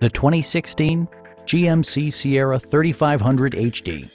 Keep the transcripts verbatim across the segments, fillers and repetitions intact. The twenty sixteen G M C Sierra thirty-five hundred H D.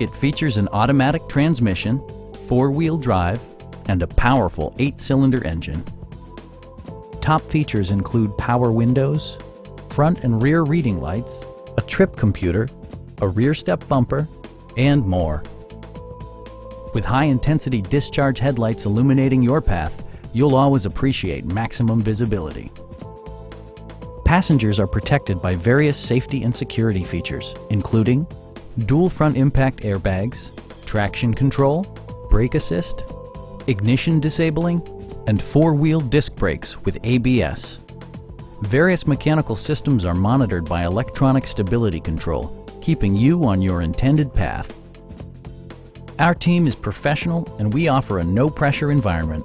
It features an automatic transmission, four-wheel drive, and a powerful eight-cylinder engine. Top features include power windows, front and rear reading lights, a trip computer, a rear step bumper, and more. With high-intensity discharge headlights illuminating your path, you'll always appreciate maximum visibility. Passengers are protected by various safety and security features, including dual front impact airbags, traction control, brake assist, ignition disabling, and four-wheel disc brakes with A B S. Various mechanical systems are monitored by electronic stability control, keeping you on your intended path. Our team is professional and we offer a no-pressure environment.